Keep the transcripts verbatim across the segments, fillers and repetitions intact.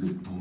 le pauvre.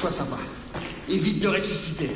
Sois sympa. Évite de ressusciter.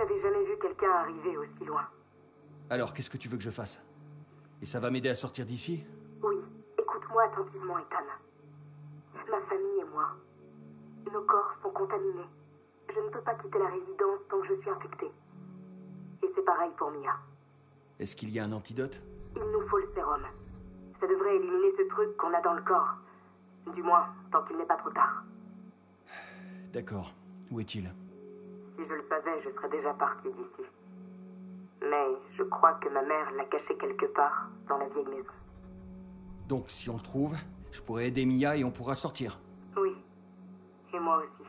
j'avais jamais vu quelqu'un arriver aussi loin. Alors, qu'est-ce que tu veux que je fasse? Et ça va m'aider à sortir d'ici? Oui, écoute-moi attentivement, Ethan. Ma famille et moi, nos corps sont contaminés. Je ne peux pas quitter la résidence tant que je suis infectée. Et c'est pareil pour Mia. Est-ce qu'il y a un antidote? Il nous faut le sérum. Ça devrait éliminer ce truc qu'on a dans le corps. Du moins, tant qu'il n'est pas trop tard. D'accord. Où est-il? Si je le savais, je serais déjà partie d'ici. Mais je crois que ma mère l'a caché quelque part dans la vieille maison. Donc si on le trouve, je pourrais aider Mia et on pourra sortir. Oui. Et moi aussi.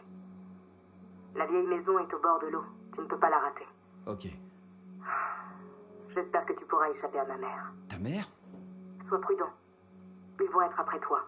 La vieille maison est au bord de l'eau. Tu ne peux pas la rater. Ok. J'espère que tu pourras échapper à ma mère. Ta mère? Sois prudent. Ils vont être après toi.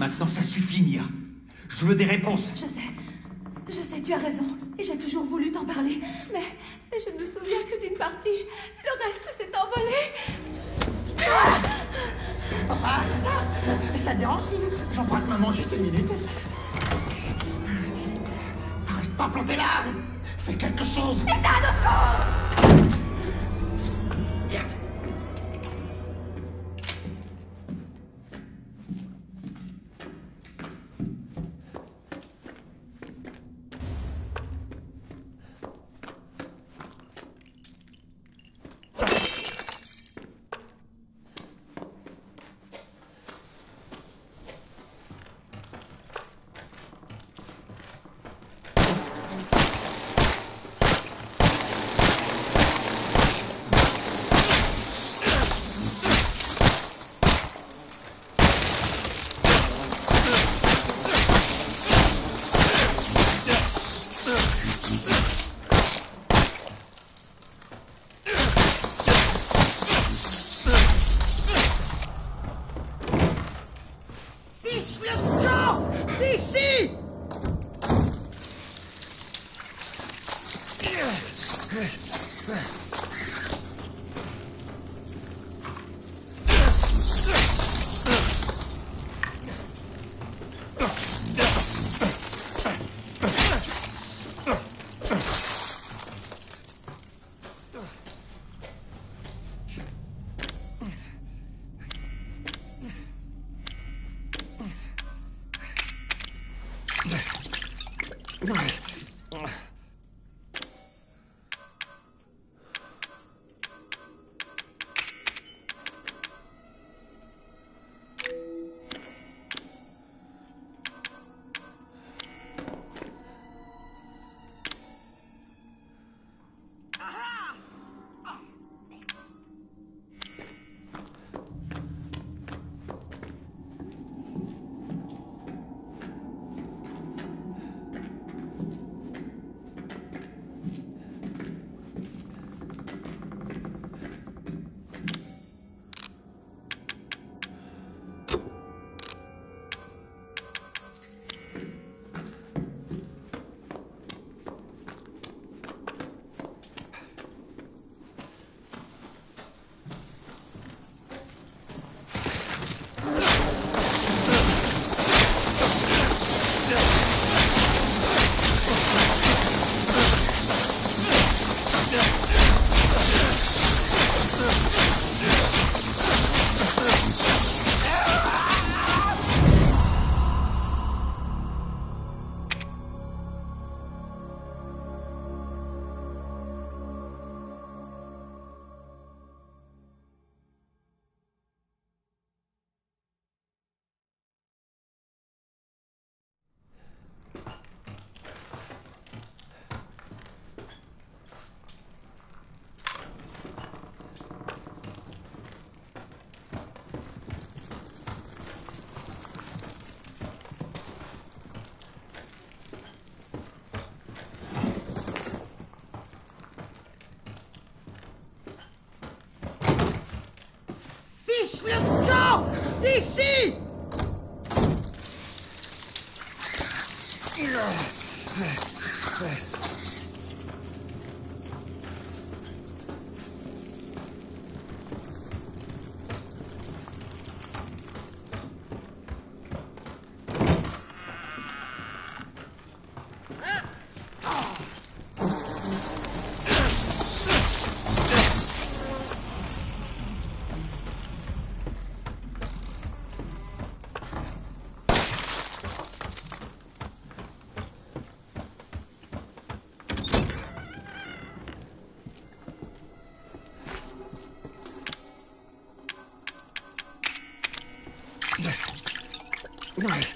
Maintenant, ça suffit, Mia. Je veux des réponses. Je sais. Je sais, tu as raison. Et j'ai toujours voulu t'en parler. Mais, mais je ne me souviens que d'une partie. Le reste s'est envolé. Ah Papa, c'est ça. Ça dérange. J'emprunte maman juste une minute. Reste pas planté là. Fais quelque chose. Éteins au secours. Merde. D'ici! Nice.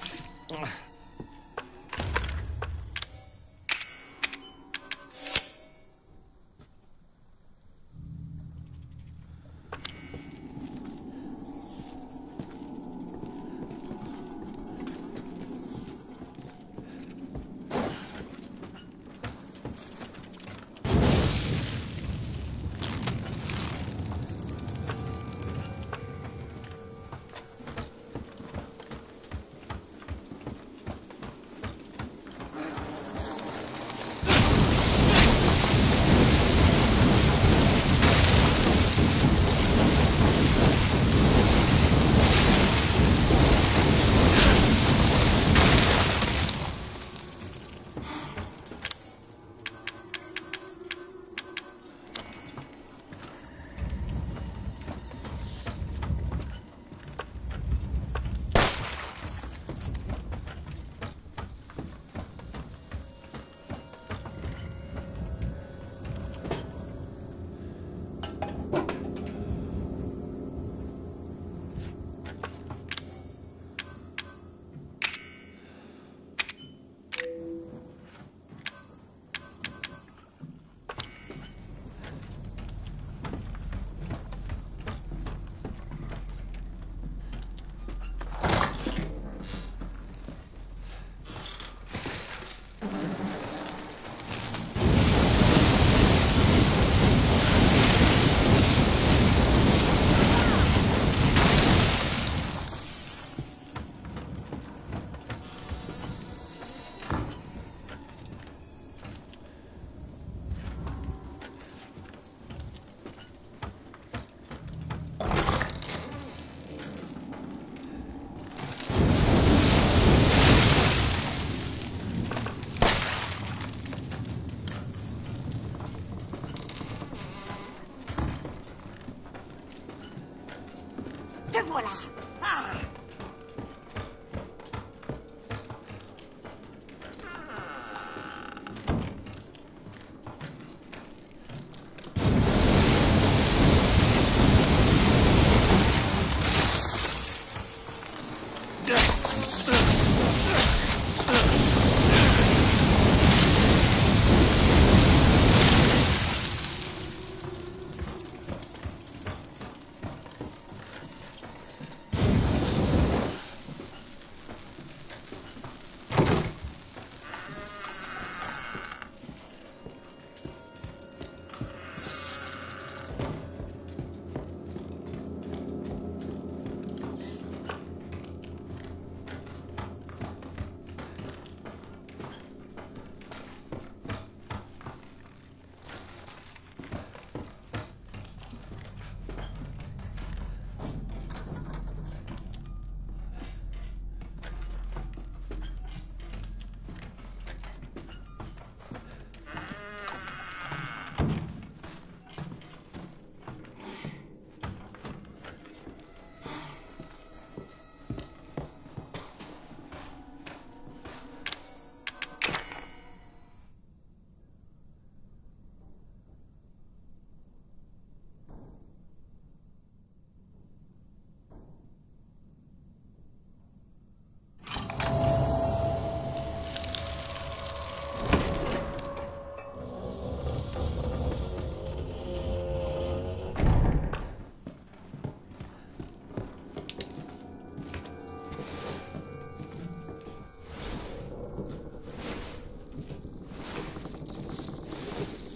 Te voilà. Ah.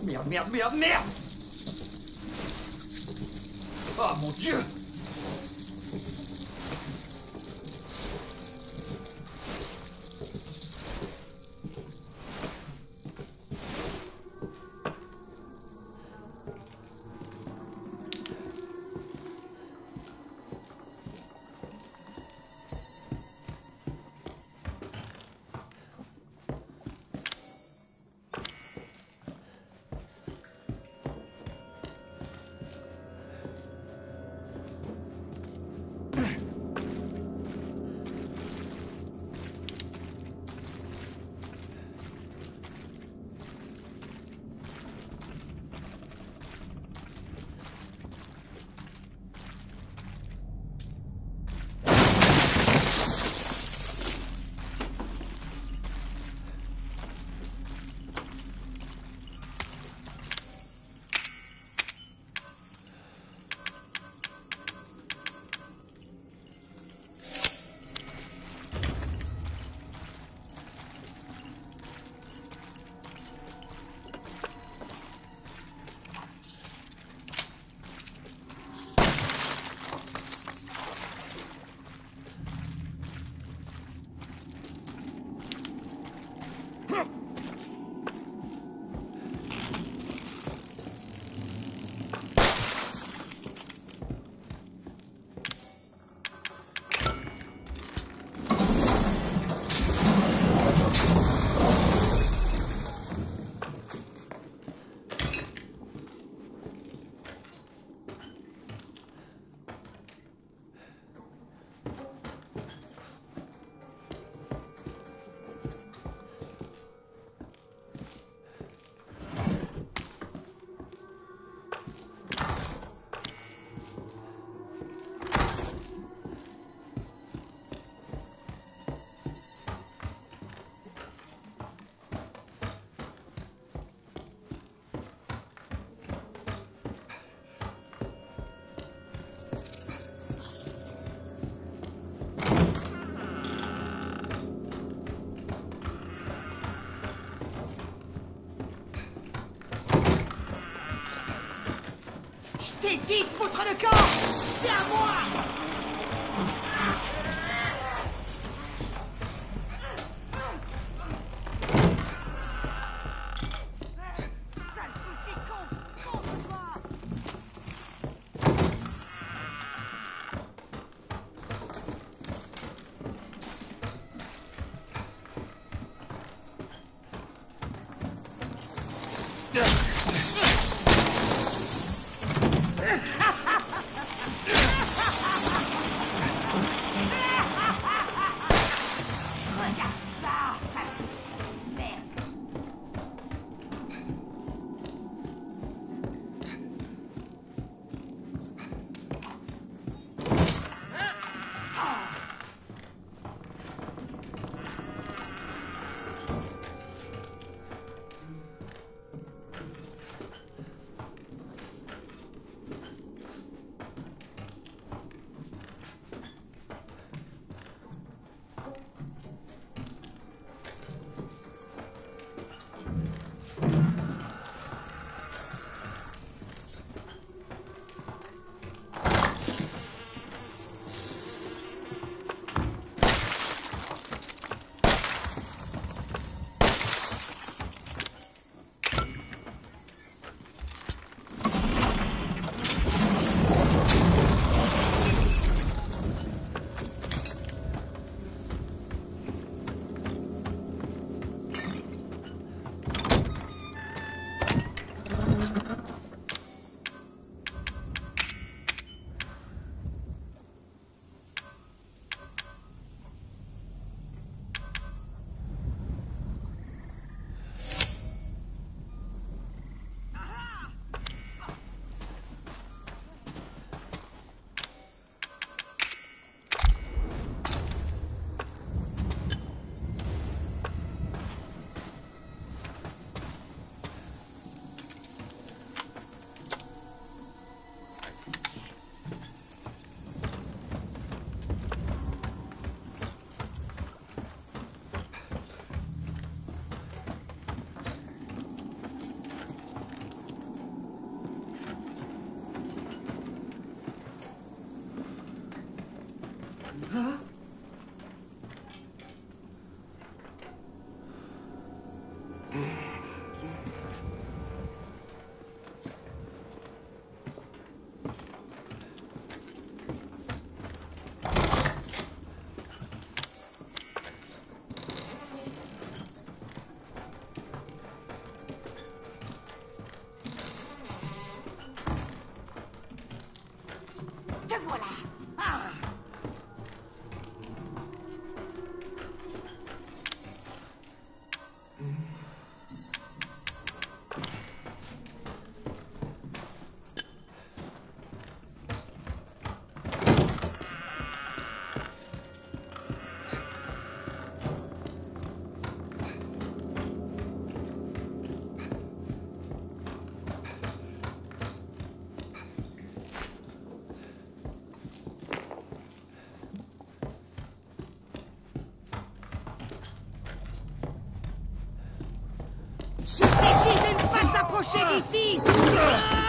Merde, merde, merde, merde! Oh mon Dieu! Vite, foutre le camp! C'est à moi! Ha ha ha ha ha! Je t'ai dit de ne pas s'approcher d'ici. Ah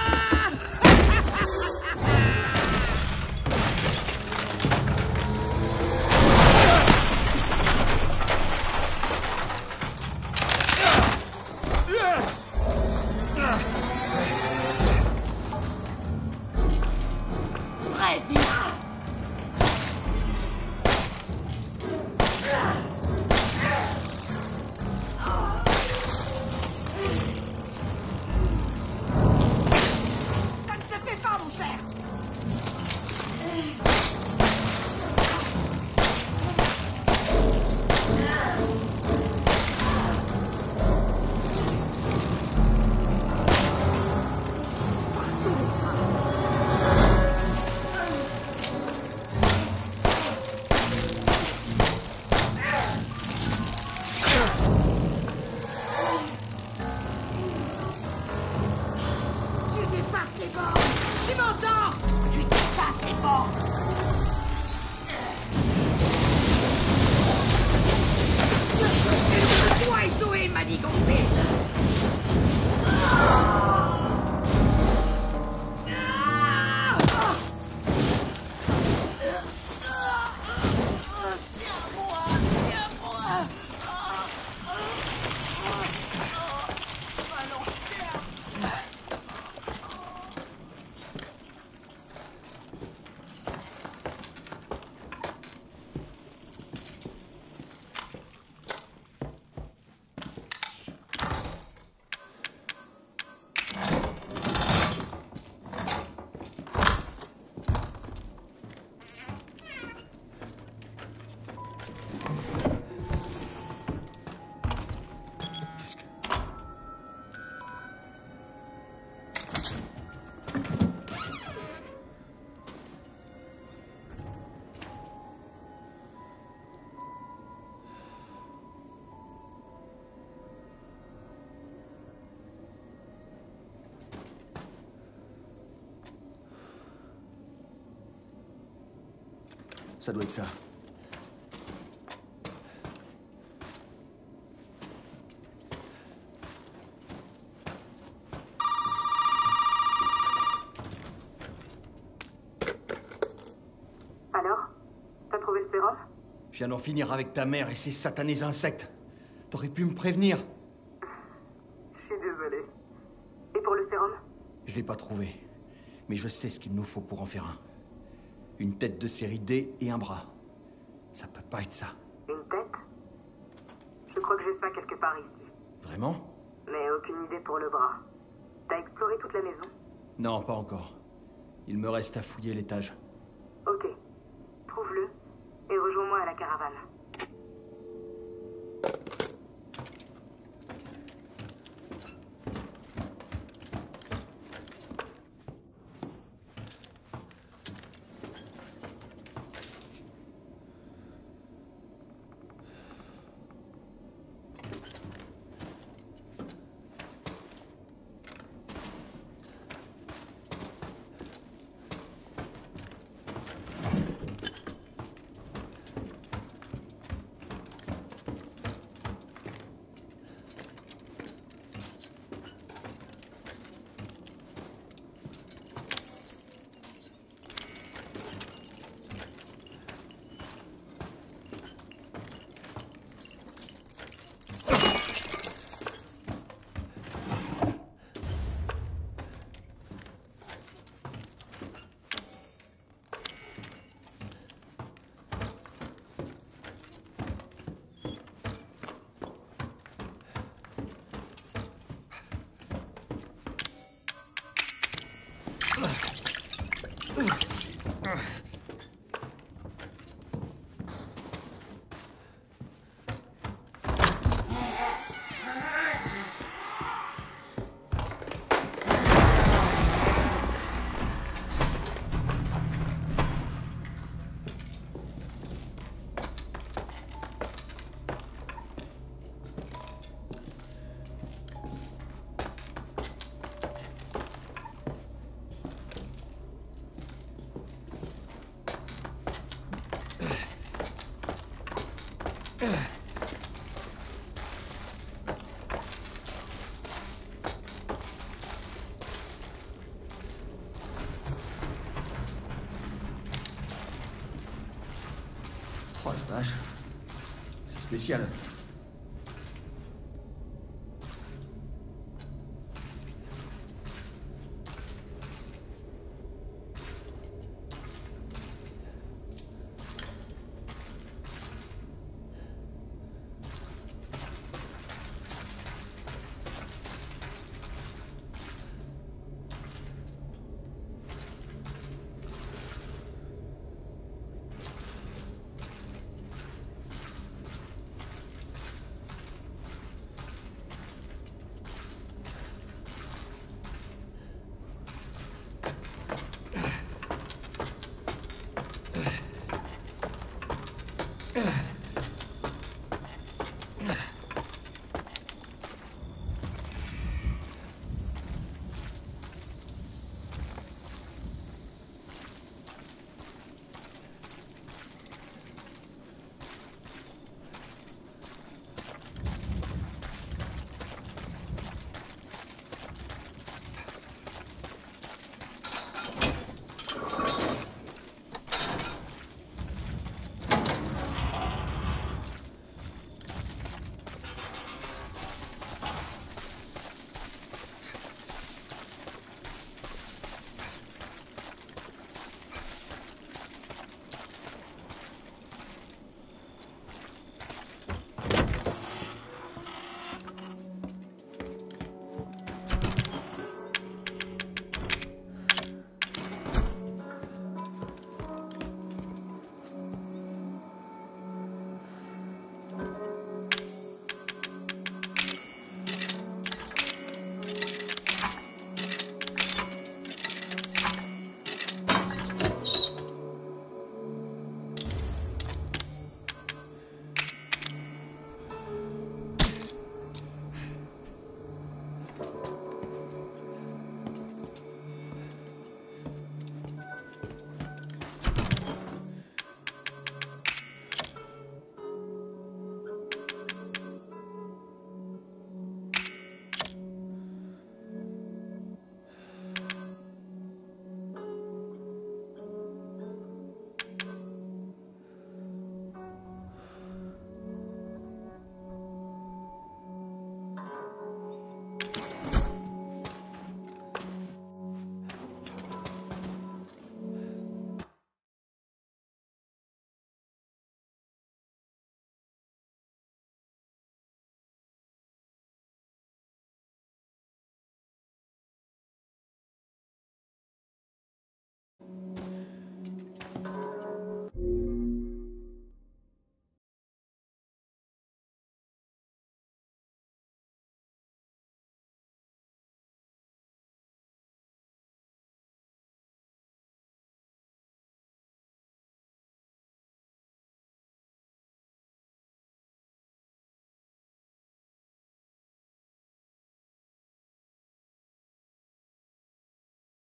Ça doit être ça. Alors? T'as trouvé le Spérov? Je viens d'en finir avec ta mère et ses satanés insectes. T'aurais pu me prévenir. Je suis désolé. Et pour le sérum? Je l'ai pas trouvé. Mais je sais ce qu'il nous faut pour en faire un. Une tête de série D et un bras. Ça peut pas être ça. Une tête? Je crois que j'ai ça quelque part ici. Vraiment? Mais aucune idée pour le bras. T'as exploré toute la maison? Non, pas encore. Il me reste à fouiller l'étage. Ok. Trouve-le et rejoins-moi à la caravane. Oh la vache. C'est spécial.